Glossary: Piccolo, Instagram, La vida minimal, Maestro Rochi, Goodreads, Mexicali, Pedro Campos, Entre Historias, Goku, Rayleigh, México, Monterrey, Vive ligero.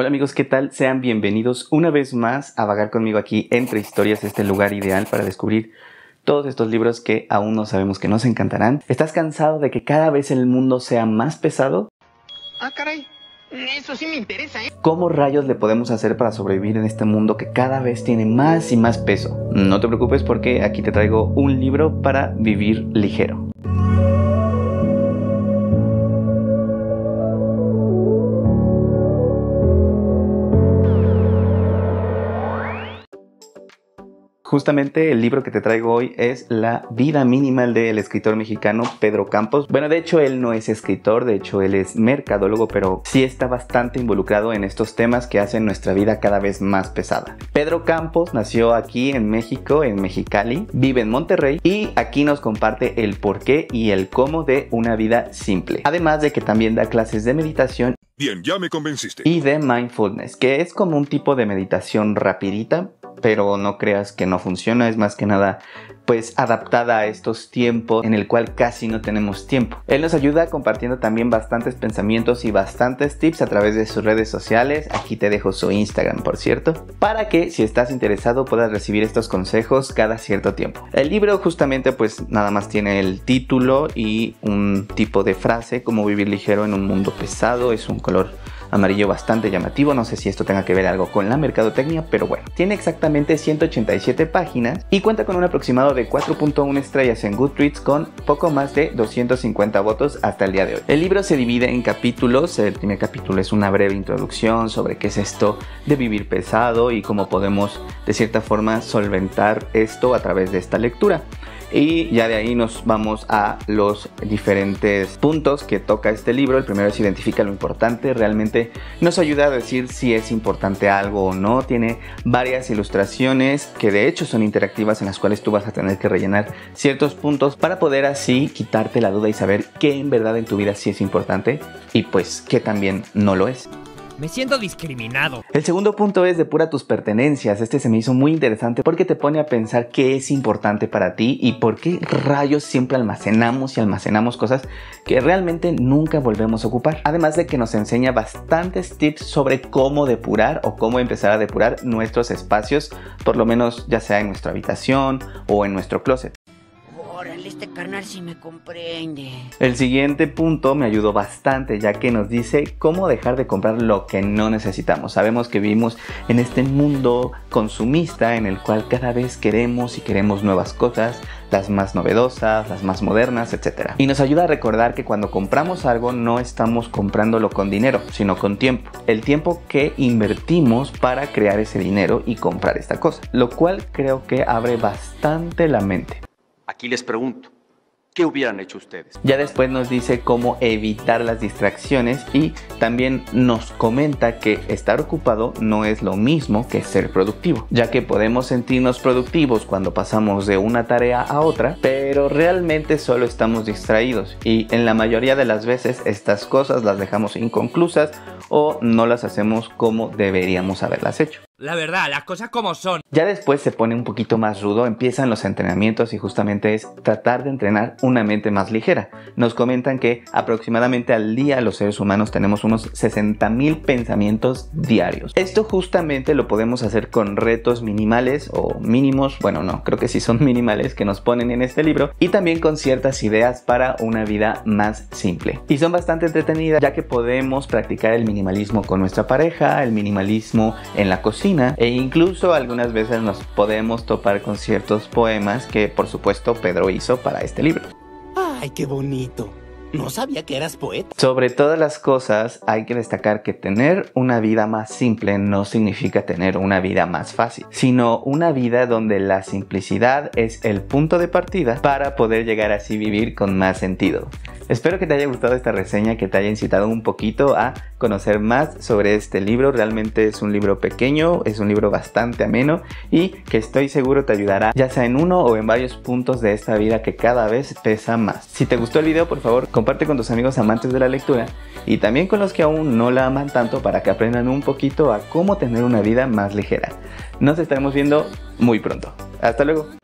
Hola amigos, ¿qué tal? Sean bienvenidos una vez más a vagar conmigo aquí entre historias, este lugar ideal para descubrir todos estos libros que aún no sabemos que nos encantarán. ¿Estás cansado de que cada vez el mundo sea más pesado? Ah, caray. Eso sí me interesa, ¿eh? ¿Cómo rayos le podemos hacer para sobrevivir en este mundo que cada vez tiene más y más peso? No te preocupes porque aquí te traigo un libro para vivir ligero. Justamente el libro que te traigo hoy es La vida minimal del escritor mexicano Pedro Campos. Bueno, de hecho él no es escritor, de hecho él es mercadólogo, pero sí está bastante involucrado en estos temas que hacen nuestra vida cada vez más pesada. Pedro Campos nació aquí en México, en Mexicali, vive en Monterrey y aquí nos comparte el porqué y el cómo de una vida simple. Además de que también da clases de meditación. Bien, ya me convenciste. Y de mindfulness, que es como un tipo de meditación rapidita, pero no creas que no funciona, es más que nada pues adaptada a estos tiempos en el cual casi no tenemos tiempo. Él nos ayuda compartiendo también bastantes pensamientos y bastantes tips a través de sus redes sociales. Aquí te dejo su Instagram, por cierto, para que si estás interesado puedas recibir estos consejos cada cierto tiempo. El libro justamente pues nada más tiene el título y un tipo de frase como vivir ligero en un mundo pesado. Es un color amarillo bastante llamativo, no sé si esto tenga que ver algo con la mercadotecnia, pero bueno. Tiene exactamente 187 páginas y cuenta con un aproximado de 4.1 estrellas en Goodreads con poco más de 250 votos hasta el día de hoy. El libro se divide en capítulos. El primer capítulo es una breve introducción sobre qué es esto de vivir pesado y cómo podemos de cierta forma solventar esto a través de esta lectura. Y ya de ahí nos vamos a los diferentes puntos que toca este libro. El primero es identifica lo importante. Realmente nos ayuda a decir si es importante algo o no. Tiene varias ilustraciones que de hecho son interactivas en las cuales tú vas a tener que rellenar ciertos puntos para poder así quitarte la duda y saber qué en verdad en tu vida sí es importante y pues qué también no lo es. Me siento discriminado. El segundo punto es depura tus pertenencias. Este se me hizo muy interesante porque te pone a pensar qué es importante para ti y por qué rayos siempre almacenamos cosas que realmente nunca volvemos a ocupar. Además de que nos enseña bastantes tips sobre cómo depurar o cómo empezar a depurar nuestros espacios, por lo menos ya sea en nuestra habitación o en nuestro closet. Este carnal sí me comprende. El siguiente punto me ayudó bastante, ya que nos dice cómo dejar de comprar lo que no necesitamos. Sabemos que vivimos en este mundo consumista en el cual cada vez queremos y queremos nuevas cosas, las más novedosas, las más modernas, etc. Y nos ayuda a recordar que cuando compramos algo no estamos comprándolo con dinero, sino con tiempo. El tiempo que invertimos para crear ese dinero y comprar esta cosa, lo cual creo que abre bastante la mente. Aquí les pregunto, ¿qué hubieran hecho ustedes? Ya después nos dice cómo evitar las distracciones y también nos comenta que estar ocupado no es lo mismo que ser productivo, ya que podemos sentirnos productivos cuando pasamos de una tarea a otra, pero realmente solo estamos distraídos y en la mayoría de las veces estas cosas las dejamos inconclusas o no las hacemos como deberíamos haberlas hecho. La verdad, las cosas como son. Ya después se pone un poquito más rudo, empiezan los entrenamientos y justamente es tratar de entrenar una mente más ligera. Nos comentan que aproximadamente al día los seres humanos tenemos unos 60,000 pensamientos diarios. Esto justamente lo podemos hacer con retos minimales o mínimos, bueno no, creo que sí son minimales que nos ponen en este libro y también con ciertas ideas para una vida más simple. Y son bastante entretenidas ya que podemos practicar el minimalismo con nuestra pareja, el minimalismo en la cocina, e incluso algunas veces nos podemos topar con ciertos poemas que por supuesto Pedro hizo para este libro. ¡Ay, qué bonito! No sabía que eras poeta. Sobre todas las cosas hay que destacar que tener una vida más simple no significa tener una vida más fácil, sino una vida donde la simplicidad es el punto de partida para poder llegar así vivir con más sentido. Espero que te haya gustado esta reseña, que te haya incitado un poquito a conocer más sobre este libro. Realmente es un libro pequeño, es un libro bastante ameno y que estoy seguro te ayudará ya sea en uno o en varios puntos de esta vida que cada vez pesa más. Si te gustó el video, por favor, comparte con tus amigos amantes de la lectura y también con los que aún no la aman tanto para que aprendan un poquito a cómo tener una vida más ligera. Nos estaremos viendo muy pronto. Hasta luego.